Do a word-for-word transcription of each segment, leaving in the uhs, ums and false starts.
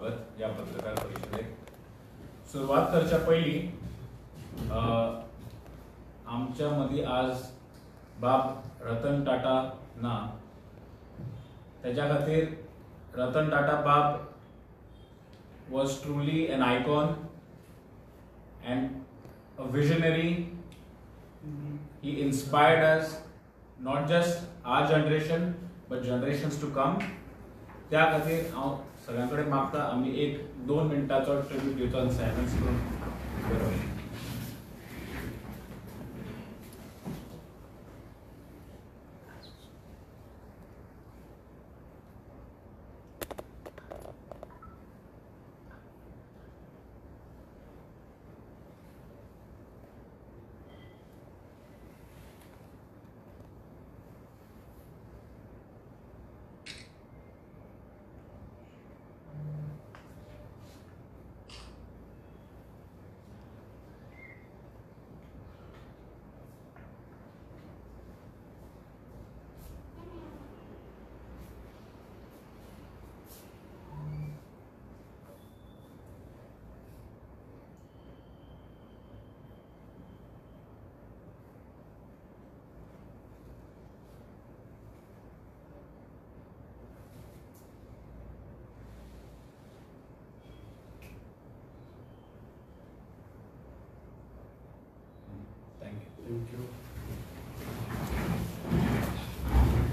बाबत या पत्रकार परिषदेत सुरुवात करच्या पहिली आमच्या मध्ये आज बाप रतन टाटा ना त्याच्या खातीर रतन टाटा बाप was truly an icon and a visionary. He inspired us, not just our generation but generations to come. त्या खातीर हांव सगळ्यांकडे मागता आमी एक दोन मिनटाचो ट्रिब्यूट दिवचो आनी सायलेंस करून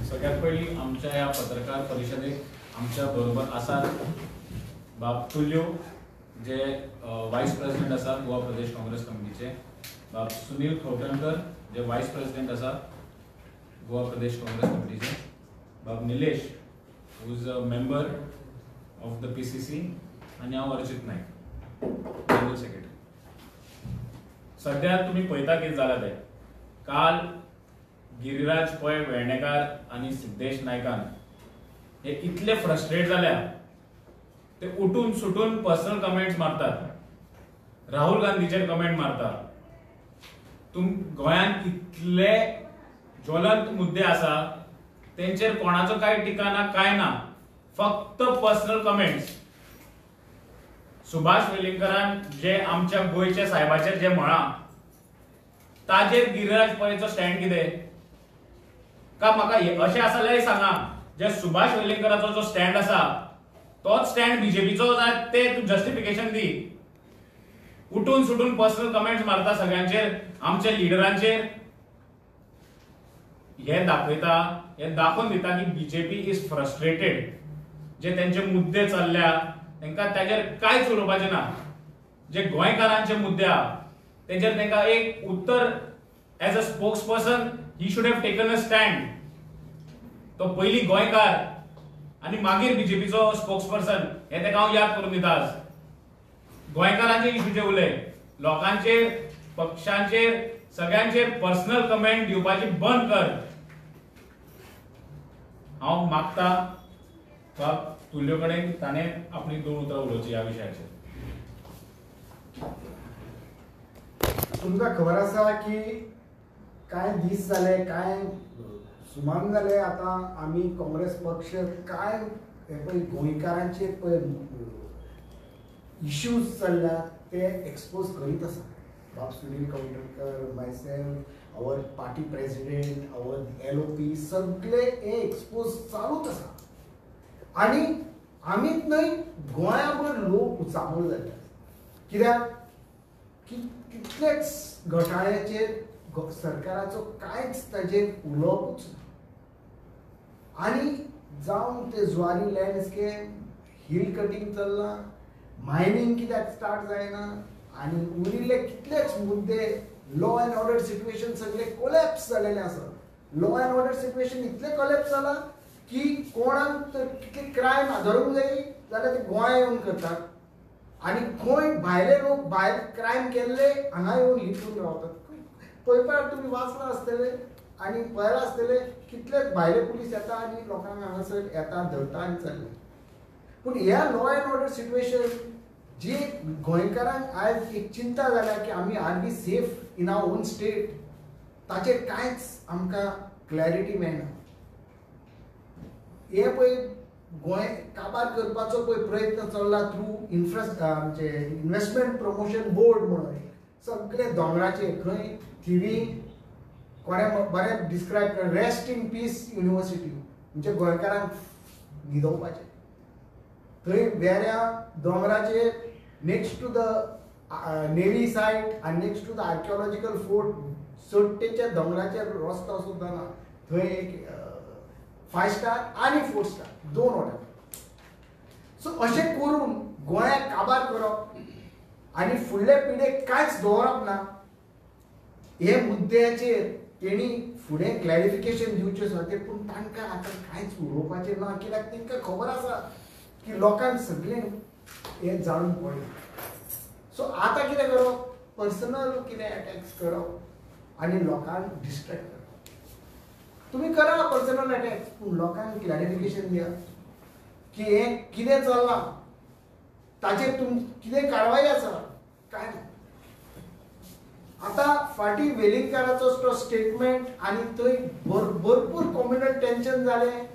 सगळ्यात पहिली आमच्या या पत्रकार परिषदेत आमच्या बरोबर आसात बाप तुल्यो जे वाइस प्रेसिडेंट आसा गोवा प्रदेश कांग्रेस कमिटीचे, बाप सुनील खोटणकर जे वाइस प्रेसिडेंट आसा गोवा प्रदेश कांग्रेस कमिटीचे, बाप Nilesh who is a member of the PCC आणि हांव अर्जित नायक जनरल सेक्रेटरी. सद्या तुम्ही पळयता कितें जालां तें काल गिरिराज पै वेर्णेकार आनी सिद्धेश नायकान हे इतले फ्रस्ट्रेट जाल्या ते उठून सुटून पर्सनल कमेंट्स मारतात, राहुल गांधीचेर कमेंट मारतात. तुम गोंयांत कितले ज्वलंत मुद्दे आसा तेंचेर कोणाचो कांय टिका ना, कांय ना, फक्त पर्सनल कमेंट्स. सुभाष वेलिंगकरान जे आमच्या गोयच्या साहेबाचेर जे म्हणा ताजेर गिरिराज पळेचो स्टँड कितें का म्हाका अशें आसा जाल्यार सांगा जे सुभाष वेलिंगकराचो जो स्टँड आसा तोच स्टँड बीजेपीचो जाल्यार ते तूं जस्टिफिकेशन दी. उठून सुटून पर्सनल कमेंट्स मारता सगळ्यांचेर, आमच्या लिडरांचेर. हे दाखयता, हे दाखोवन दिता की बीजेपी इज फ्रस्ट्रेटेड. जे तेंचे मुद्दे चल्ल्या तेंकां ताजेर कांयच उलोवपाचें ना. जे गोंयकारांचे मुद्दे आसा तेंचेर तेंकां एक उत्तर as a spokesperson he should have taken a stand. तो पयली गोंयकार आनी मागीर बीजेपीचो स्पोक्स पर्सन हे तेका हांव याद करून दिता. गोंयकारांचे इशूचे उलय, लोकांचेर, पक्षांचेर, सगळ्यांचेर पर्सनल कमेंट दिवपाची बंद कर. हांव मागता बाब तुल्यो कडेन ताणें आपली दोन उतरां उलोवची ह्या विशयाचेर. तुमका खबर आसा की काय दीस जाले, काय सुमान जाले आता आम्ही काँग्रेस पक्ष काय हे पण गोंयकारांचे पण इश्यूज चल्ला ते एक्सपोज करीत आसा. बाब Sunil Khotankar, myself, our party president, our L O P सगळे हे एक्सपोज चालूच आसा. आणि आमीच न्हय गोंयाभर लोक उचामळ जाता कित्याक की कितलेच घोटाळ्याचेर सरकाराचो कांयच ताजेर उलोवपूच ना. आनी जावन ते जुवारी लँडस्केप हिल कटींग चल्ला, मायनींग कित्याक स्टार्ट जायना, आनी उरिल्ले कितलेच मुद्दे, लॉ एंड ऑर्डर सिट्युएशन सगळे कोलॅप्स जाल्लेले आसा. लॉ एंड ऑर्डर सिट्युएशन इतले कोलॅप्स जाला की कोणाक तर कितले क्रायम आदारूंक जाय जाल्यार ते गोंया येवन करतात आनी गोंय भायले लोक भायर क्रायम केल्ले हांगा येवन लिपून रावतात. पळयपार तुमी वाचला आसतले आनी पळयला आसतले कितलेच भायले पुलीस येता आनी लोकांक हांगासर येता धरता आनी चल्ले. पूण ह्या लॉ एंड ऑर्डर सिट्युएशन जी गोंयकारांक आयज एक चिंता जाल्या की आमी are be safe in our own state ताचेर कांयच आमकां क्लॅरिटी मेळना. हे पळय गोय काबार करपाचो पळय प्रयत्न चल्ला through infrastructure investment promotion board म्हणून सगळे दोंगराचे खंय थिवी कोणे बरें डिस्क्रायब कर रेस्ट इन पीस युनिवर्सिटी म्हणजे गोयकारांक न्हिदोवपाचें थंय वेऱ्या दोंगराचे next to the navy site आनी next to the archaeological fort सट्टेच्या दोंगराचेर रस्तो सुद्दां ना थंय एक फाइव स्टार आनी फोर स्टार दोन हॉटेल सो अशें करून गोंयाक काबार करप आनी फुडले पिढेक कांयच दवरप ना हे मुद्द्याचेर तेणी फुडें क्लॅरिफिकेशन दिवचें आसा पूण तांकां आतां कांयच उलोवपाचें ना कित्याक तांकां खबर आसा की लोकांक सगळें हें जाणून पडलें सो आतां कितें करप पर्सनल कितें अटॅक्स करप आनी लोकांक डिस्ट्रॅक्ट तुम्ही करा पर्सनल अटॅक पूण लोकांक क्लॅरिफिकेशन दिया की हे कितें चल्लां ताचेर तुम कितें कारवाई आसा काय आतां फाटी वेलिंगकाराचो स्टेटमेंट आनी थंय भरपूर कम्युनल टेंशन जालें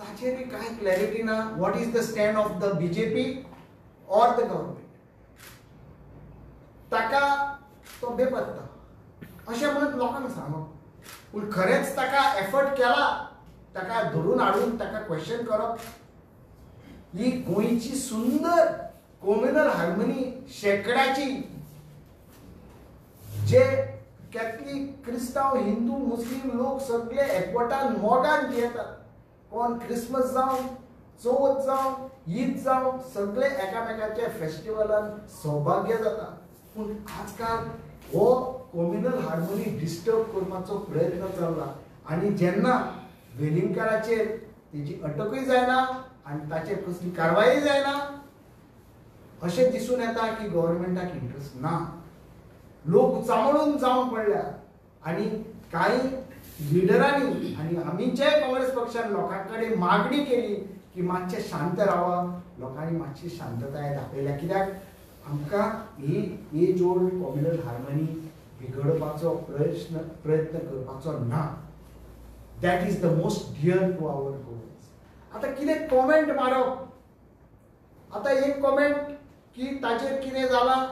ताचेर काय क्लॅरिटी ना what is the stand of the BJP or the government ताका तो बेपत्ता अशें म्हणून लोकांक सांगप पूण खरेंच ताका एफर्ट केला ताका धरून हाडून ताका क्वेश्चन करप ही गोंयची सुंदर कॉम्युनल हार्मनी शेकड्याची जे कॅथलीक क्रिस्तांव हिंदू मुस्लिम लोक सगळे एकवटान मोगान येतात कोण क्रिसमस जावं चवथ जावं ईद जावं सगळे एकामेकाच्या फेस्टिवलान सौभाग्य जाता पूण आजकाल हो कॉम्युनल हार्मोनी डिस्टर्ब करपाचो प्रयत्न चल्ला आनी जेन्ना वेलिंगकाराचेर तेजी अटकूय जायना आनी ताचेर कसली कारवाई जायना अशें दिसून येता की गव्हर्नमेंटाक इंट्रस्ट ना लोक चामळून जावन पडल्या आनी कांय लिडरांनी आनी आमचे काँग्रेस पक्षान लोकां कडेन मागणी केली की मातशें शांत रावा लोकांनी मातशी शांतताय दाखयल्या कित्याक आमकां ही एज ओल्ड कॉम्युनल हार्मोनी बिगडपाचो प्रयत्न प्रयत्न करपाचो ना that is the most dear to our goals आतां कितें कॉमेंट मारप आतां एक कॉमेंट की ताचेर कितें जालां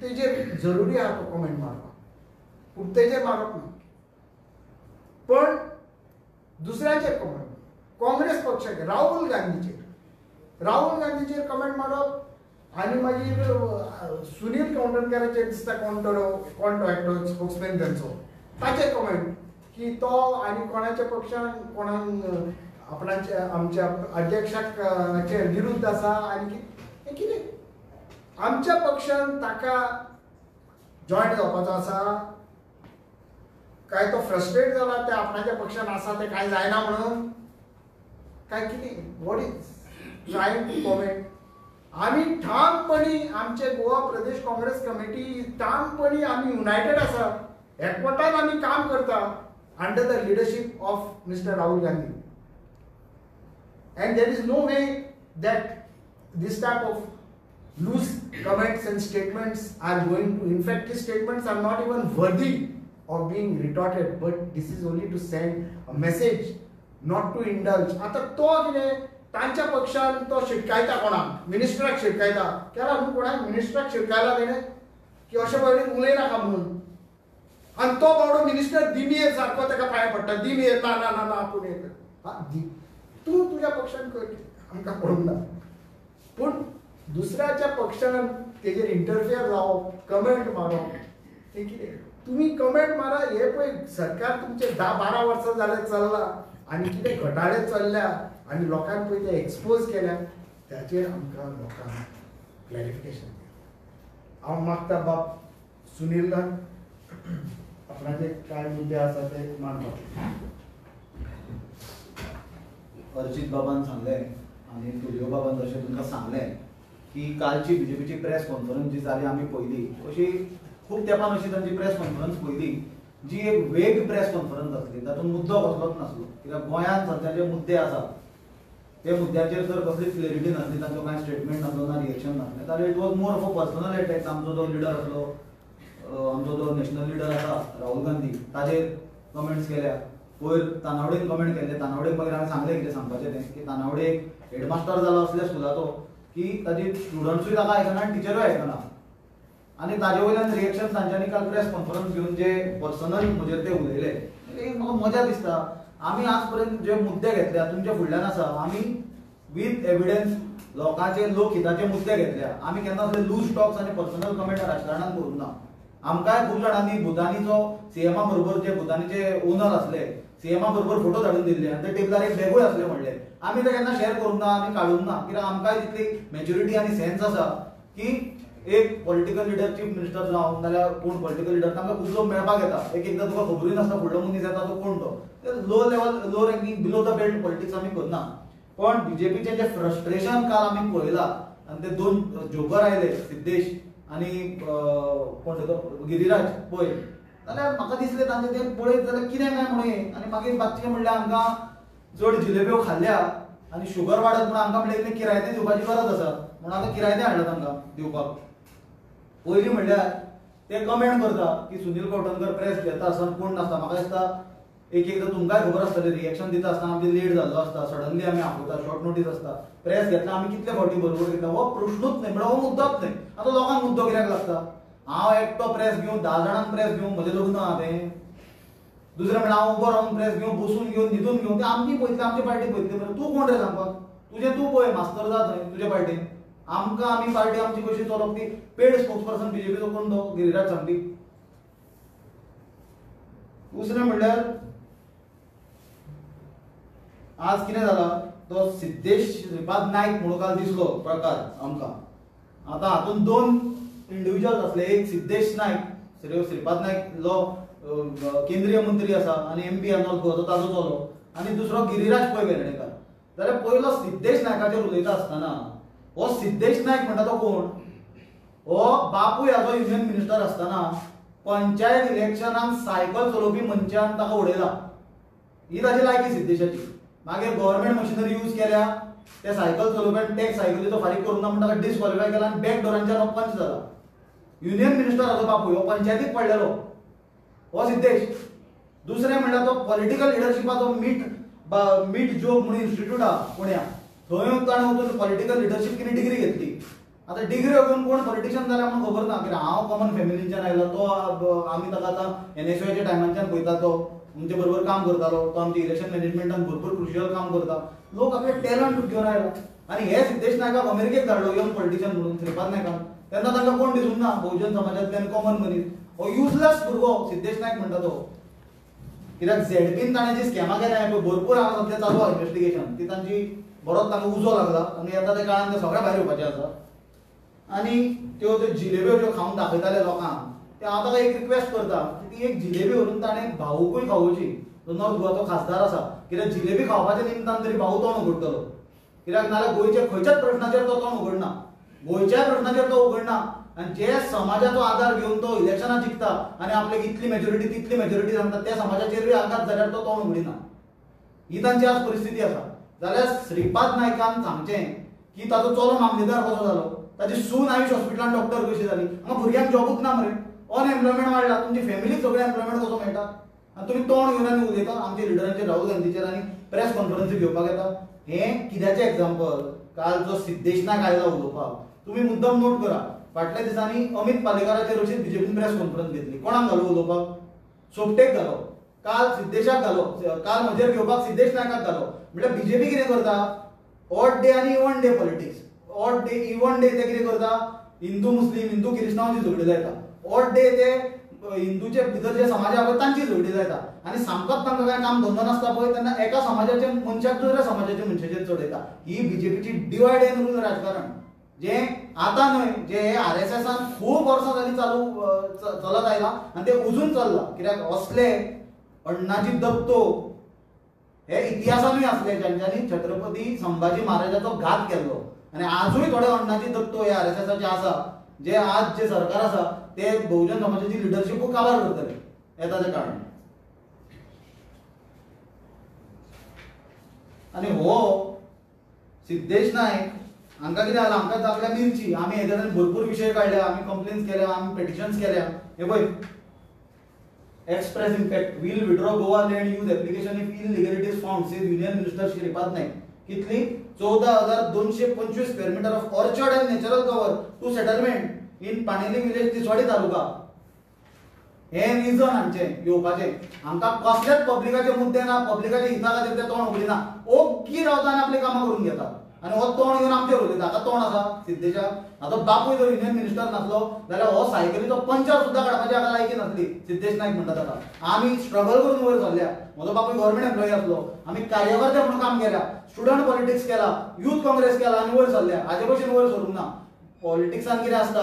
तेजेर जरुरी आसा तो कॉमेंट मारपाक पूण तेजेर मारप ना पण दुसऱ्याचेर कॉमेंट काँग्रेस पक्षाचेर राहुल गांधीचेर राहुल गांधीचेर कॉमेंट मारप आनी मागीर सुनील खोटाणकाराचेर दिसता कोण तो एकटो स्पोक्समॅन तांचो ताचेर कॉमेंट की तो आनी कोणाच्या पक्षान कोणाक आपणाचे आमच्या अध्यक्षाचे विरुद्ध आसा आनी हें कितें आमच्या पक्षान ताका जॉयन जावपाचो आसा काय तो फ्रस्ट्रेट जाला ते आपणाच्या पक्षान आसा ते काय जायना म्हणून काय कितें what is trying to comment आमी ठामपणी आमचे गोवा प्रदेश काँग्रेस कमिटी ठामपणी आमी युनायटेड आसा एकवटान आमी काम करता under the leadership of mister Rahul Gandhi and there is no way that this type of loose comments and statements are going to in fact this statements are not even worthy of being retorted but this is only to send a message not to indulge आतां तो कितें तांच्या पक्षान तो शिटकायता कोणाक मिनिस्टराक शिटकायता केला न्हू कोणाक मिनिस्टराक शिटकायला तेणें की अशें भशेन उलयनाका म्हणून आनी तो बावडो मिनिस्टर दिमेर सारको ताका पांय पडटा दिमेर ना ना ना आपूण येता तूं तुज्या पक्षान कर आमकां पडूंक ना पूण दुसऱ्याच्या पक्षान तेजेर इंटरफियर जावप कमेंट मारप तें कितें तुमी कमेंट मारा हे पळय सरकार तुमचे धा बारा वर्सां जाले चल्लां आनी कितें घोटाळे चल्ल्या आनी लोकांक पळय ते एक्सपोज केल्या ताचेर आमकां लोकांक क्लॅरिफिकेशन दिया हांव मागता बाब सुनील आपणाचे काय मुद्दे आसा ते मांडप अर्जीत बाबान सांगलें आनी तुल्यो बाबान जशें तुमकां सांगलें की कालची बीजेपीची प्रेस कॉन्फरन्स जी जाली आमी पयली अशी खूब तेंपान अशी तांची प्रेस कॉन्फरन्स पयली जी एक वेग प्रेस कॉन्फरन्स आसली तातूंत मुद्दो कसलोच नासलो कित्याक गोंयांत सध्या जे मुद्दे आसात त्या मुद्द्याचेर जर कसली क्लेरिटी नासली तांचो कांय स्टेटमेंट नासलो ना रिएक्शन नासलें जाल्यार it was more of a personal attack आमचो जो लिडर आसलो आमचो जो नॅशनल लिडर आसा राहुल गांधी ताचेर कमेंट्स केल्या वयर तानावडेन कमेंट केले, तानावडेक मागीर हांवें सांगलें कितें सांगपाचें तें की तानावडेक हेडमास्टर जालो असल्या स्कुलाचो की ताजी स्टुडंट्सूय ताका आयकना टिचरूय आयकना आनी ताजे वयल्यान रिएक्शन तांच्यांनी काल प्रेस कॉन्फरन्स घेवन जे पर्सनल म्हजेर ते उलयले एक म्हाका मजा दिसता। आमी आजपर्यंत जे मुद्दे घेतल्या तुमच्या फुडल्यान आसा, आमी विथ एविडन्स लोकांचे लोकहिताचे मुद्दे घेतल्या, आमी केन्ना असले लूज टॉक्स आनी पर्सनल कमेंट राजकारणान करूंक ना। आमकांय खूब जाणांनी भुतानी जो सीएमा बरोबर जे भुतानीचे ओनर आसले सीएमा बरोबर फोटो धाडून दिल्ले आनी ते टेबलार एक बॅगूय आसले म्हणले, आमी ते केन्ना शेअर करूंक ना आनी काडूंक ना कित्याक आमकांय तितली मॅच्युरिटी आनी सेन्स आसा की एक पॉलिटिकल लिडर चीफ मिनिस्टर जावन नाल्यार कोण पॉलिटिकल लिडर तांकां उजलो मेळपाक येता, एक एकदां तुका खबरूय नासता फुडलो मनीस येता तो कोण तो, low level low ranking below the belt politics आमी करना। पण बीजेपीचे जे फ्रस्ट्रेशन काल आमी पळयलां आनी ते दोन जोकर आयले सिद्धेश आनी कोण तो गिरिराज पळय जाल्यार म्हाका दिसलें तांचे ते पळयत जाल्यार कितें काय म्हणून आनी मागीर बाकीचें म्हणल्यार आमकां चड जिलेब्यो खाल्ल्या आनी शुगर वाडत म्हूण आमकां म्हणलें किरायतें दिवपाची गरज आसा म्हूण आतां किरायतें हाडलां तांकां दिवपाक। पयलीं म्हणल्यार ते कमेंट करता की सुनील खोटणकर प्रेस घेता आसतना कोण नासता, म्हाका दिसता एक एकदां तुमकांय खबर आसतलें रिएक्शन दिता आसतना आमचें लेट जाल्लो आसता, सडनली आमी आपयता शॉर्ट नोटीस आसता, प्रेस घेतला आमी कितले फावटी बरोबर घेतला हो प्रश्नूच न्हय म्हणल्यार हो मुद्दोच न्हय। आतां लोकांक मुद्दो कित्याक लागता, हांव एकटो प्रेस घेवन धा जाणांक प्रेस घेवन म्हजें लग्न हांवें दुसरें म्हणल्यार हांव उबो रावन प्रेस घेवन बसून घेवन न्हिदून घेवन ते आमची पळयतले आमचे पार्टी पळयतले म्हणल्यार तूं कोण रे सांगपाक, तुजें तूं पळय मास्तर जात न्हय तुजे पार्टीन आमकां आमी पार्टी आमची कशी चलोवप ती पेड स्पोक्स पर्सन बीजेपीचो कोण तो गिरिराज सांगली। दुसरें म्हणल्यार आज कितें जाला तो सिद्धेश श्रीपाद नायक म्हणून काल दिसलो प्रकार आमकां, आतां हातूंत दोन इंडिव्हिज्युअल्स आसले, एक सिद्धेश नायक श्री श्रीपाद नायक जो केंद्रीय मंत्री आसा आनी एमपी आसा ताजो चलो आनी दुसरो गिरिराज पै वेर्णेकार। जाल्यार पयलो सिद्धेश नायकाचेर उलयता आसतना वो सिद्धेश नायक म्हणटा तो कोण, हो बापूय हाजो युनियन मिनिस्टर आसतना पंचायत इलेक्शनाक सायकल चलोवपी मनशान ताका उडयला, ही ताजी लायकी सिद्धेशाची। मागीर गव्हर्मेंट मशिनरी यूज केल्या ते सायकल चलोवप्यान टॅक्स सायकलीचो फारीक करूंक ना म्हणून ताका डिस्क्वॉलिफाय केला आनी बॅकडोरांच्यान हो पंच जाला, युनियन मिनिस्टर हाजो बापूय हो पंचायतीक पडलेलो हो सिद्धेश। दुसरें म्हणल्यार तो पॉलिटिकल लिडरशिपाचो मीट मीट जोग म्हणून इन्स्टिट्यूट आसा पुण्या, थंय ताणें वचून पॉलिटिकल लिडरशीप कितें डिग्री घेतली। आतां डिग्री घेवन कोण पॉलिटिशियन जाल्यार म्हाका खबर ना कित्याक हांव कॉमन फॅमिलीच्यान आयला, तो आमी ताका आतां एनएसयूआयच्या टायमानच्यान पळयता तो आमचे बरोबर काम करतालो, तो आमचे इलेक्शन मॅनेजमेंटान भरपूर क्रुशियल काम करता, लोक आपलें टॅलंट घेवन आयला आनी हे सिद्धेश नायकाक अमेरिकेक धाडलो यंग पॉलिटिशियन म्हणून श्रीपाद नायकान, तेन्ना तांकां कोण दिसूंक ना बहुजन समाजांतल्यान कॉमन मनीस हो युजलेस भुरगो सिद्धेश नायक म्हणटा तो, कित्याक झॅडपीन ताणें जी स्कॅमां केल्या पळय भरपूर हांगा सद्या चालू आसा इन्वेस्टिगेशन ती तांची बरोच तांकां उजो लागला आनी येता त्या काळान ते सगळ्या भायर येवपाचें आसा आनी त्यो त्यो जिलेब्यो ज्यो खावन दाखयताले लोकांक ते हांव ताका एक रिक्वेस्ट करता की ती एक जिलेबी व्हरून ताणें भाऊकूय खावोवची, जो नॉर्थ गोवाचो खासदार आसा, कित्याक जिलेबी खावपाच्या निमतान तरी भाऊ तोंड उगडटलो, कित्याक नाल्यार गोंयच्या खंयच्याच प्रश्नाचेर तो तोंड उगडना, गोंयच्या प्रश्नाचेर तो उगडना आनी जे समाजाचो आदार घेवन तो इलेक्शनां जिखता आनी आपल्याक इतली मॅच्युरिटी तितली मॅच्युरिटी सांगता त्या समाजाचेरूय आघात जाल्यार तो तोंड उगडिना, ही तांची आज परिस्थिती आसा। जाल्यार श्रीपाद नायकान सांगचें की ताजो चलो मामलेदार कसो जालो, ताजी सून आयुश हॉस्पिटलान डॉक्टर कशी जाली, हांगा भुरग्यांक जॉबूच ना मरे, अनएम्प्लॉयमेंट वाडला, तुमची फॅमिलीक सगळें एम्प्लॉयमेंट कसो मेळटा आनी तुमी तोंड घेवन आनी उलयता आमच्या लिडरांचेर राहुल गांधीचेर आनी प्रेस कॉन्फरन्सी घेवपाक येता। हें कित्याचें एग्जाम्पल, काल जो सिद्धेश नायक आयला उलोवपाक तुमी मुद्दम नोट करा, फाटल्या दिसांनी अमित पालेकाराचेर अशी बीजेपीन प्रेस कॉन्फरन्स घेतली, कोणाक घालो उलोवपाक, सोपटेक घालो, काल सिद्धेशाक घालो, काल म्हजेर घेवपाक सिद्धेश नायकाक घालो। म्हटल्यार बीजेपी कितें करता ऑड डे आनी even day politics, odd day even day ते कितें करता हिंदू मुस्लीम हिंदू क्रिस्तांवांची झगडी जाता, ऑड डे ते हिंदूचे भितर जे समाज आसा पळय तांची झगडी जाता आनी सामकोच तांकां कांय काम धंदो नासता पळय तेन्ना एका समाजाचे मनशाक दुसऱ्या समाजाच्या मनशाचेर चडयता, ही बीजेपीची डिवायड एंड रूल राजकारण जे आतां न्हय जे हे आर एस एसान खूब वर्सां जाली चालू चलत आयला आनी ते अजून चल्ला, कित्याक असले अण्णाजी दत्तो हे इतिहासानूय आसले ज्यांच्यांनी छत्रपती संभाजी महाराजाचो घात केल्लो आनी आजूय थोडे अण्णाजी दत्तो हे आर एस एसाचे आसा जे आज जे सरकार आसा ते बहुजन समाजाची लिडरशीपू काबार करतले येता ते कारण आनी हो सिद्धेश नायक हांकां कितें जालां हांकां जागल्या मिरची, आमी हेज्या भरपूर विशय काडल्या, आमी कंप्लेन्स केल्या, आमी पिटिशन्स केल्या, हे पळय Express impact will withdraw Goa land use application if irregularities found, says Union Minister Shripad Naik. कितनी चौदह हजार दोनशे पंचवीस square metre of orchard and natural cover to settlement in Paneli village Tiswadi taluka. हे रिजन आमचे येवपाचे आमका कसलेच पब्लिकाचे मुद्दे ना, पब्लिकाचे हिताचे ते तोंड उघडी ना, ओग्गी रावतान आपले कामां करून घेता आणि हो तोंड घेऊन आमचे उलयता. आता तोंड आसा सिद्धेशा, आता बापूय जर युनियन मिनिस्टर नासलो जाल्यार हो सायकलीचो पंचर सुद्दां काडपाची हाका लायकी नासली. सिद्धेश नायक म्हणटा ताका आमी स्ट्रगल करून वयर सरल्या. म्हजो बापूय गव्हर्नमेंट एम्प्लॉय आसलो, आमी कार्यकर्ते म्हणून काम केला, स्टुडंट पॉलिटिक्स केला, यूथ काँग्रेस केला आणि वयर सरल्या. हाजे पयशे वयर सरूंक ना. पॉलिटिक्सान कितें आसता,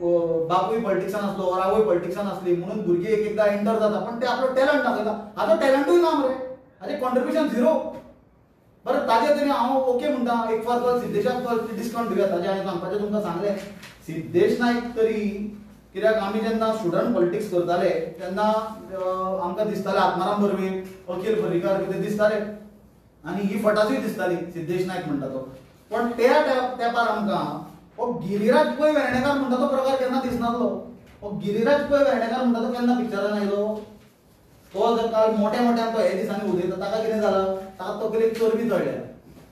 बापूय पॉलिटिक्सान आसलो, आवय पॉलिटिक्सान आसली, म्हणून भुरगीं एक एकदां एंटर जाता पण ते आपलो टॅलंट दाखयता. हाजो टॅलंटूय ना मरे, हाजे कॉन्ट्रिब्युशन झिरो. बरं ताजे तरी हाँ ओके म्हणता एक फार फार सिद्धेशाक फार डिस्काउंट दिवया. ताजे हांवें सांगपाचें तुमकां सांगलें सिद्धेश नायक तरी कित्याक आमी जेन्ना स्टुडंट पॉलिटिक्स करताले तेन्ना आमकां दिसतालें आत्माराम बर्वे, अखिल पर्रीकार कितें दिसताले आनी ही फटासूय दिसताली सिद्धेश नायक म्हणटा तो. पण त्या तेंपार आमकां हो गिरिराज पै वेर्णेकार म्हणटा तो प्रकार केन्ना दिसनासलो. हो गिरिराज पै वेर्णेकार म्हणटा तो केन्ना पिक्चरान आयलो तो काल मोठ्या मोठ्या तो हे दिसांनी उलयता. ताका कितें जाला, ताका तकलेक चरबी चडल्या,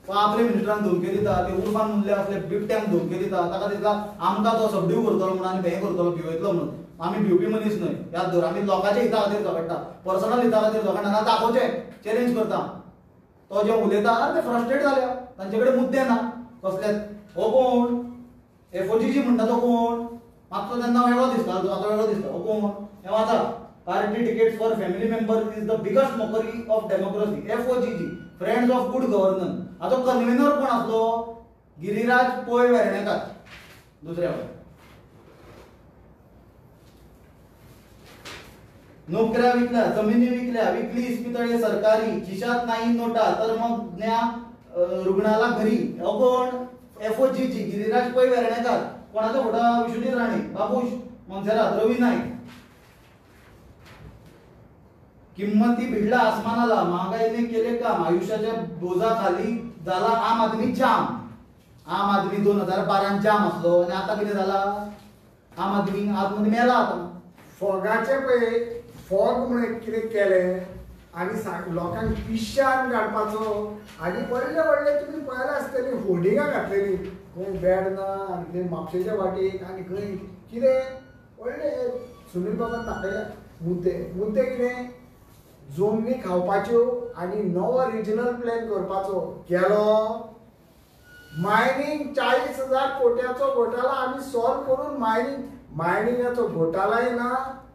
तो आपले मिनिस्टरान धमके दिता, ते उर्फान म्हणले आपले बिबट्यांक धमके दिता. ताका दिसता आमकां तो सबड्यू करतलो म्हणून आनी हें करतलो भिवयतलो म्हणून. आमी भिवपी मनीस न्हय, याद धर. आमी लोकांच्या हिता खातीर झगडटा, पर्सनल हिता खातीर झगडना ना, दाखोवचे चॅलेंज करता. तो जे उलयता ते फ्रस्ट्रेट जाल्या, तांचे कडेन मुद्दे ना कसले. हो कोण एफओजीजी म्हणटा तो कोण मातसो तेन्ना वेगळो दिसता, तो आतां वेगळो दिसता. हो कोण हें वाचा Party tickets for family members is the biggest mockery of democracy. F O G G, Friends of Good Governance. आता कन्व्हेनर कोण असतो, गिरिराज पै वेर्णेकार. दुसऱ्या नोकऱ्या विकल्या, जमिनी विकल्या, विकली इस्पितळे सरकारी, खिशात नाही नोटा, तर मग ज्ञा रुग्णाला घरी. कोण एफओजीजी गिरिराज पै वेर्णेकार. कोणाचा फोटा विश्वजीत राणे, बाबूश मनसेराज, रवी नाईक. किंमती भिडला आसमानाला, महागाईने केले काम, आयुष्याच्या बोजाखाली झाला आम आदमी जाम. आम आदमी दोन हजार बारा जाम असलो आणि आता किती झाला आम आदमी आदमी मेला. आता फॉगाचे पळय फॉग म्हणून किती केले आणि लोकांक पिश्यान काढपाचो आणि व्हडले व्हडले तुम्ही पळयला आसतली होर्डिंगां घातलेली खंय बेडना आणि म्हापशेच्या वाटेक आणि खंय किती व्हडले. सुनील बाबा तापयल्या मुद्दे मुद्दे किती जोमनी खावपाच्यो आणि नवो रिजनल प्लॅन करपाचो केलो. मायनिंग चाळीस हजार कोट्याचो घोटाळा आम्ही सॉल्व करून मायनिंग मायनिंगाचो घोटाळाय ना,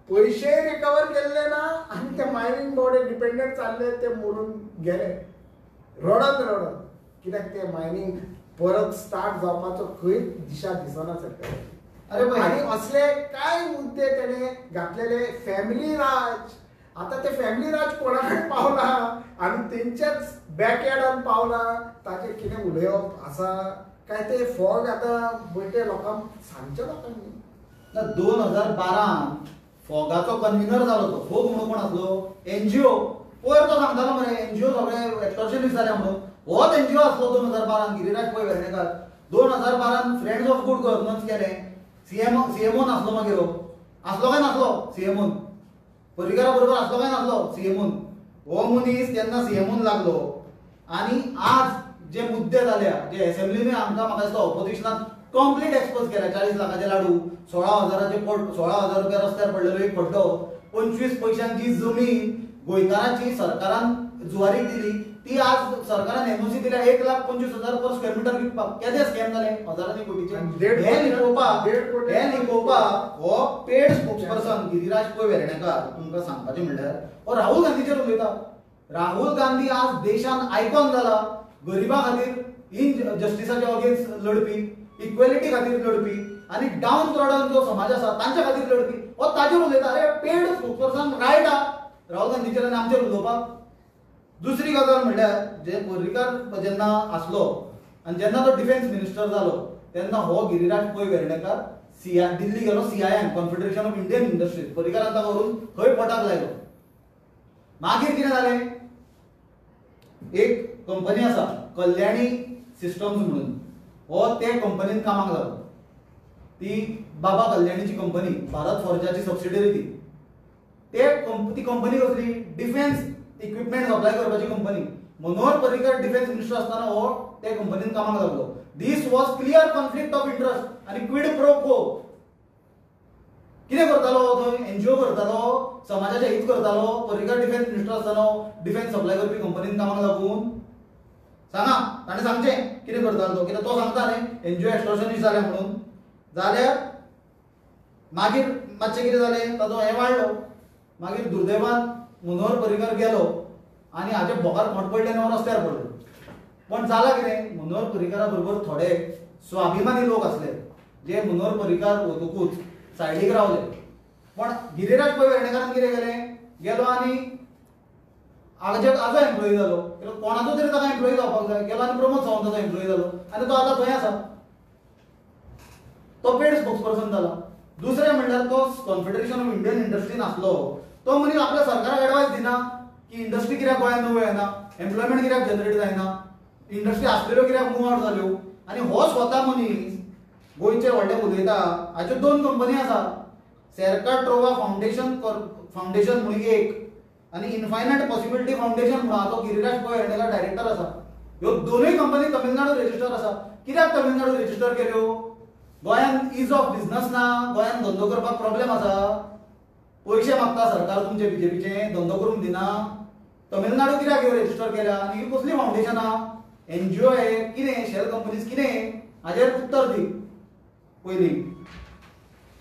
पैसे रिकवर केल्ले ना आणि ते मायनिंग बोर्डे डिपेंडंट चालले ते मोडून गेले रडत रडत. कित्याक ते मायनिंग परत स्टार्ट जावपाचो खंयच दिशा दिसना सरकार. अरे भाई आणि असले काय मुद्दे तेणे घातलेले. फॅमिली राज, आता ते फॅमिली राज कोणाकडे पावला आणि त्यांच्याच बॅकयार्डान पावला. ताजे किती उलयप असा काय ते फॉग आता बटे लोकांक सांगचे लोकांनी ना. दोन हजार बारा फॉगाचो कन्व्हिनर झालो तो. फॉग म्हणून कोण असलो एनजीओ पयर तो सांगतालो मरे एनजीओ सगळे एक्सटॉर्शनिस्ट झाले म्हणून. होच एनजीओ असलो दोन हजार बारान गिरिराज पै वेर्णेकार. दोन हजार बारान फ्रेंड्स ऑफ गुड गव्हर्नन्स केले. सीएम सीएमओन असलो मागीर असलो काय नासलो सीएमओन पर्रीकारा बरोबर असलो काय नासलो सीएमओन. हो मनीस त्यांना सीएमओन लागलो आणि आज जे मुद्दे झाले जे असेंब्लीने आमकां म्हाका दिसता ऑपोजिशनान कंप्लीट एक्सपोज केला. चाळीस लाखाचे लाडू, सोळा हजाराचे पोट, सोळा हजार रुपया रस्त्यार पडलेलो एक खड्डो, पंचवीस पैशांची जमीन गोंयकारांची सरकारान जुवारी दिली ती आज सरकारान एमओसी दिल्या एक लाख पंचवीस हजार पर स्क्वेअर मीटर विकपाक. केदे स्कॅम झाले हजारांनी कोटीचे. हे लिपोवपाक हे लिपोवपाक हो पेड स्पोक्सपर्सन गिरिराज पै वेर्णेकार. तुमकां सांगपाचें म्हणल्यार हो राहुल गांधीचेर उलयता. राहुल गांधी आज देशान आयकॉन जाला, गरिबां खातीर इन जस्टिसाच्या अगेन्स्ट लढपी, इक्वेलिटी खातीर लढपी आनी डाऊन थ्रोडन जो समाज आसा तांच्या खातीर लढपी. हो ताजेर उलयता. अरे पेड स्पोक्सपर्सन रायट हा राहुल गांधीचेर आनी आमचेर उलोवपाक. दुसरी गजाल म्हणल्यार जे पर्रीकार जेन्ना आसलो आनी जेन्ना तो डिफेन्स मिनिस्टर जालो तेन्ना हो गिरिराज पै वेर्णेकार सीआय दिल्ली गेलो. CII confederation of Indian industries पर्रीकारान ताका व्हरून खंय पटाक लायलो. मागीर कितें जालें, एक कंपनी आसा कल्याणी सिस्टम्स म्हणून. हो ते कंपनीन कामाक लागलो. ती बाबा कल्याणीची कंपनी भारत फॉर्जाची सबसिडियरी ती. ती कंपनी कसली डिफेन्स इक्विपमेंट सप्लाय करपाची company. Manohar Parrikar defence minister आसताना हो ते कंपनीन कामाक लागलो. This was clear conflict of interest आनी क्विड प्रो को. कितें करतालो तो एनजीओ करतालो, समाजाचे हित करतालो. पर्रीकर डिफेन्स मिनिस्टर आसताना डिफेन्स सप्लाय करपी कंपनीन कामाक लागून सांगा ताणें सांगचें कितें करतालो कित्याक तो सांगता न्ही एनजीओ एक्सटॉर्शनिस्ट जालें म्हणून. जाल्यार मागीर मातशें कितें जालें ताजो हें वाडलो. मागीर दुर्दैवान मनोहर पर्रीकर गेलो आनी हाजे बोकार खोट पडले न्हू रस्त्यार पडलो. पण जाला कितें मनोहर पर्रीकरा बरोबर थोडे स्वाभिमानी लोक आसले जे मनोहर पर्रीकर वतकूच सायडीक रावले. पण गिरिराज वेर्णेकारान कितें केलें गेलो आनी आजो एम्प्लॉई जालो. कोणाचो तरी ताका एम्प्लॉई जावपाक जाय गेलो आनी प्रमोद सावंताचो एम्प्लॉई जालो आनी तो आतां थंय आसा. तो पेड स्पोक्सपर्सन जाला. दुसरे म्हणल्यार तो कॉन्फेडरेशन ऑफ इंडियन इंडस्ट्रीन आसलो तो मनीस आपल्या सरकाराक एडवायस दिना की इंडस्ट्री कित्याक गोंयांत नव्यो येना, एम्प्लॉयमेंट कित्याक जनरेट जायना, इंडस्ट्री आसलेल्यो कित्याक मूव आउट जाल्यो. आनी हो स्वता मनीस गोंयचे व्हडले उदयता. हाज्यो दोन कंपनी आसा, सेरका ट्रोवा फाउंडेशन फाउंडेशन म्हणून एक आनी इनफायनायट पॉसिबिलिटी फाउंडेशन म्हणून आसा. तो गिरिराज वेर्णेकार डायरेक्टर आसा. ह्यो दोनूय कंपनी तमिळनाडू रजिस्टर आसा. कित्याक तमिळनाडू रजिस्टर केल्यो? गोयन इज ऑफ बिजनेस ना, गोयन धंदो करपाक प्रॉब्लेम आसा, पैसे मागता सरकार तुमचे बीजेपीचे, धंदो करूंक दिना. तमिळनाडू कित्याक रजिस्टर केला आनी ही कसली फाउंडेशन आहा? एनजीओ हे कितें, शेल कंपनीज कितें, हाजेर उत्तर दी. पयली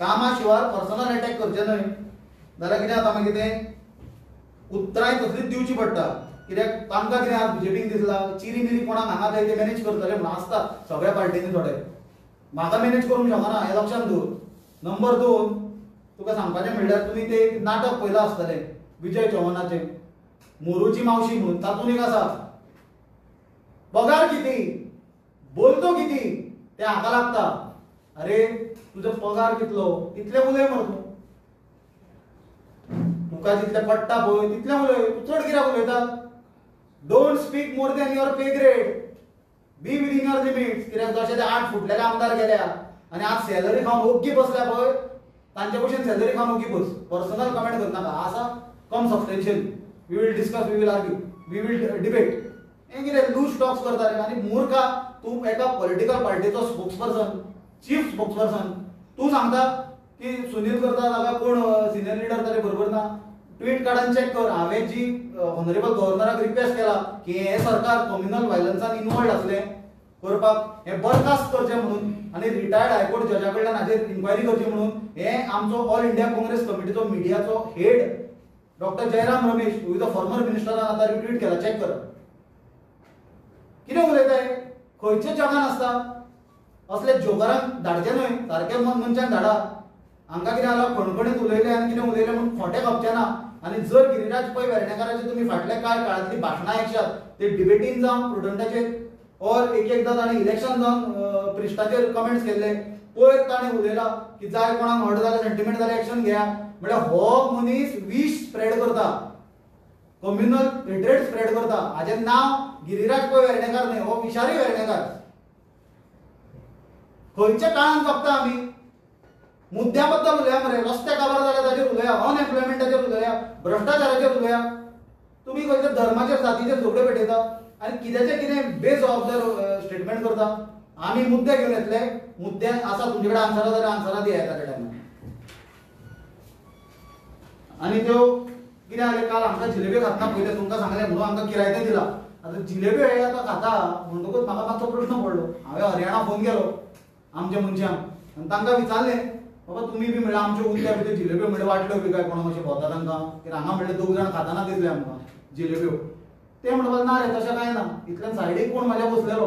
कामा शिवाय पर्सनल अटॅक करचे न्हय, नाल्यार कितें जाता मागीर तें उत्तराय तसलीच दिवची पडटा. कित्याक तांकां कितें आज बीजेपीक दिसला चिरी मिरी कोणाक हांगा थंय ते मॅनेज करतले म्हूण आसता सगळ्या पार्टींनी. थोडे म्हाका मॅनेज करूंक शकना हें लक्षांत दवर. नंबर दोन तुका सांगपाचें म्हणल्यार तुमी ते एक नाटक पळयलां आसतलें विजय चव्हाणाचें मोरूची मावशी म्हणून. तातूंत एक आसा पगार किती बोलतो किती ते हाका लागता. अरे तुजो पगार कितलो इतलें उलय मरे तूं, तुका जितलें पडटा पळय तितलें उलय, तूं चड कित्याक उलयता? Don't speak more than your pay grade, be within your limits. कित्याक जशें ते आठ फुटलेले आमदार गेल्या आनी आज सॅलरी खावन ओग्गी बसल्या पळय तांचे भशेन सॅलरी खावन ओग्गी बस. पर्सनल कमेंट करनाका, आसा come substantial. We will discuss, we will argue, we will debate. हे कितें लूज टॉक्स करता रे. आनी मुर्खा तूं एका पॉलिटिकल पार्टीचो स्पोक्सपर्सन, चीफ स्पोक्सपर्सन, तूं सांगता की सुनील करता जाल्यार कोण सिनियर लिडर ताजे बरोबर ना. ट्वीट काढून चेक कर. हांवें जी ऑनरेबल गव्हर्नराक रिक्वेस्ट केला की हे सरकार कम्युनल व्हायलन्सान इन्वॉल्व आसले करपाक हे बरखास्त करचे म्हणून आनी रिटायर्ड हायकोर्ट जजा कडल्यान हाजेर इन्क्वायरी करची म्हणून हे आमचो ऑल इंडिया काँग्रेस कमिटीचो मिडियाचो head doctor Jairam Ramesh who is a former मिनिस्टरान आतां रिट्वीट केला. चेक कर. कितें उलयता हे? खंयच्या जगान आसता असले जोगरांक धाडचे न्हय, सारके मनशांक धाडा. हांकां कितें जाला खणखणीत उलयलें आनी कितें उलयलें म्हणून खोटें खपचें ना. आनी जर गिरिराज पै वेर्णेकाराचे तुम्ही फाटल्या कांय काळांतली भाशणां आयकशात ते डिबेटीन जावन प्रुडंटाचेर और एक एकदां ताणें इलेक्शन जावन प्रिस्टाचेर कमेंट्स केल्ले पयर ताणें उलयला की जाय कोणाक हट जाल्यार सेंटिमेंट जाल्यार एक्शन घेया. म्हणल्यार हो मनीस विश स्प्रेड करता, कम्युनल हेट्रेड स्प्रेड करता. हाजें नांव गिरिराज पै वेर्णेकार न्हय, हो विशारी वेर्णेकार. खंयच्या काळांत जगता आमी? मुद्द्या बद्दल उलया मरे, रस्ते काबार जाल्यार ताजेर उलया, अनएम्प्लॉयमेंटाचेर उलया, भ्रष्टाचाराचेर उलया. तुम्ही खंयच्या धर्माचेर जातीचेर झगडे पेटयता आनी कित्याचें कितें बेजबाबदार स्टेटमेंट करता. आमी मुद्दे घेवन येतले, मुद्दे आसा तुमचे कडेन आन्सरां जाल्यार आन्सरां दिया त्या टायमार. आनी त्यो कितें जालें काल आमकां जिलेबी खातना पयलें तुमकां सांगलें म्हणून आमकां किरायतें दिलां. आतां जिलेबी हे आतां खाता म्हणटकूच म्हाका मातसो प्रश्न पडलो. हांवें हरियाणा फोन केलो आमच्या मनशांक आनी तांकां विचारलें बाबा तुम्ही बी म्हणल्यार आमच्यो उद्या भितर जिलेब्यो म्हणल्यार वाटल्यो बी काय कोणाक अशें भोंवता तांकां? कित्याक हांगा म्हणल्यार दोग जाण खाताना दिसले आमकां जिलेब्यो. ते म्हणपाक ना रे तशें कांय ना, इतल्यान सायडीक कोण म्हाज्या बसलेलो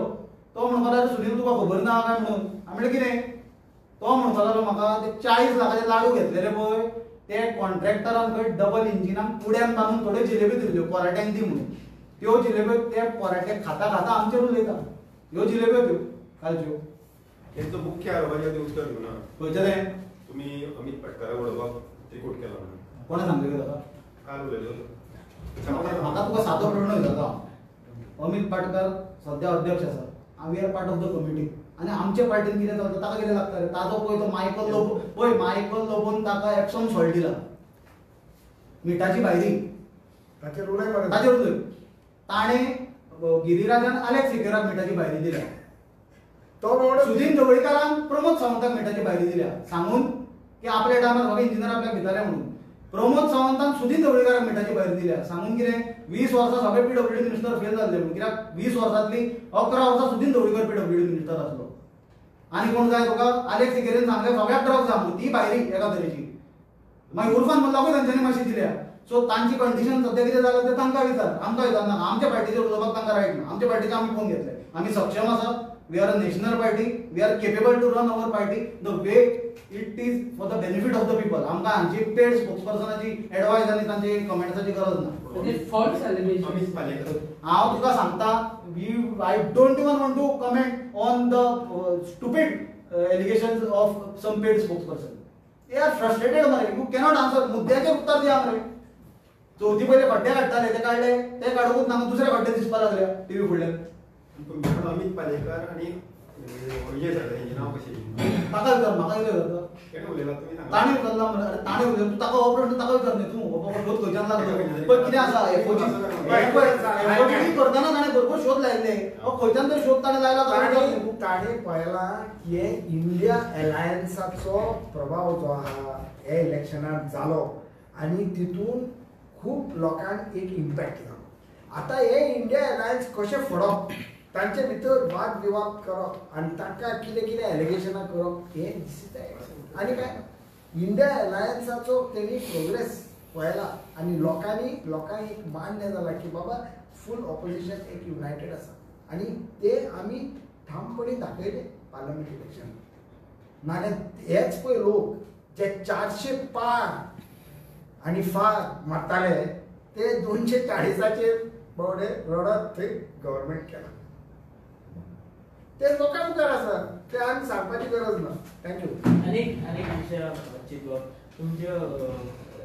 तो म्हणपाक लागलो सुनील तुका खबर ना काय म्हणून. हांवें म्हणलें कितें? तो म्हणपाक लागलो म्हाका ते चाळीस लाखाचे लाडू घेतलेले पळय ते कॉन्ट्रॅक्टरान खंय डबल इंजिनाक पुड्यान बांदून थोड्यो जिलेब्यो दिल्ल्यो कोराट्यांक दी म्हणून. त्यो जिलेब्यो ते कोराटे खाता खाता आमचेर उलयता. ह्यो जिलेब्यो त्यो कालच्यो हेचो मुख्य आरोपाचें उत्तर घेवना खंयचें तुम्ही अमित पाटकर वडोवपाक त्रिकूट केला म्हणून कोणा सांगलेलो काल उलयलो. म्हाका तुका सादो प्रश्न विचारता. अमित पाटकर सद्या अध्यक्ष आसा, आमी are part of the committee आनी आमचे पार्टीन कितें चलता ताका कितें लागता रे? ताजो पळय तो मायकल लोबो पळय, मायकल लोबोन ताका एक्शन सॉल्ट दिला. मिठाची भायरी ताचेर उलय पडत ताचेर उलय ताणे गिरिराजान आलेक्स सिक्युराक मिठाची भायरी दिल्या तो रोड सुदीन ढवळीकारान प्रमोद सावंताक मिठाची भायरी दिल्या सांगून की आपल्या टायमार सगळे इंजिनियर आपल्याक भिताले म्हणून प्रमोद सावंतान सुदीन ढवळीकाराक मिठाची भायरी दिल्या सांगून कितें वीस वर्सां सगळे पीडब्ल्यूडी मिनिस्टर फेल जाल्ले म्हणून कित्याक वीस वर्सांतली अकरा वर्सां सुदीन ढवळीकर पीडब्ल्यूडी मिनिस्टर आसलो आनी कोण जाय तुका आलेक्स सिक्युरान सांगलें सगळ्याक ड्रग्स आसा ती भायरी एका तरेची मैं उर्फान मुल्लाकूय तांच्यांनी मातशी दिल्या सो तांची कंडीशन सद्या कितें जालें तें तांकां विचार आमकां विचारना आमच्या पार्टीचेर उलोवपाक तांकां रायट ना आमच्या पार्टीचे आमी फोन घेतले आमी सक्षम आसा we are a national party we are capable to run our party the way it is for the benefit of the people आमकां हांची पेड स्पोक्सपर्सनाची एडवायस आनी तांची कमेंट्साची गरज ना हांव तुका सांगता we I don't even want to comment on the stupid allegations of some paid spokesperson they are frustrated मरे यू कॅनॉट आन्सर मुद्द्याचे उत्तर दिया मरे चौथी पहिले खड्डे काढताले ते काढले ते काढून नाका दुसरे खड्डे दिसपा लागले टीव्ही फुडले अमित पालेकर आणि विजय सगळे हे नाव कशे ताका विचार म्हाका विचार केन उलयला तुम्ही ताणे उलयला मरे अरे ताणे उलय तू ताका ऑपरेट ताका विचार नाही तू बाबा शोध खोजान लागलो पण किती असा एफओजी एफओजी करताना ताणे भरपूर शोध लायले ओ खोजान तरी शोध ताणे लायला ताणे ताणे पायला हे इंडिया अलायन्सचा प्रभाव जो हा हे इलेक्शनात झालो आणि तितून खूब लोकांक एक इम्पॅक्ट जालो आता हे इंडिया अलायन्स कशें फडप तांचे भितर वाद विवाद करप आनी तांकां कितें कितें एलिगेशनां करप हें दिसता आनी काय इंडिया अलायन्साचो तेणी प्रोग्रेस पळयला आनी लोकांनी लोकांक एक मान्य जालां की बाबा फूल ऑपोजिशन एक युनायटेड आसा आनी ते आमी ठामपणी दाखयले पार्लमेंट इलेक्शन नाल्यार हेच पळय लोक जे चारशे पांच आणि फार मारताले ते दोनशे चाळीसाचे बोर्डे रोडात थंय गव्हर्नमेंट केला ते लोकां मुखार आसा ते आमी सांगपाची गरज ना थँक्यू अनेक अनेक विशयाची तुमचे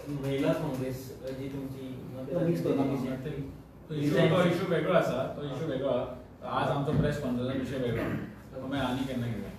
महिला काँग्रेस जी तुमची मिक्स करता इशू वेगळो आसा तो इशू वेगळो आज आमचो प्रेस कॉन्फरन्स विशय वेगळो तो आमी आनी केन्ना घेता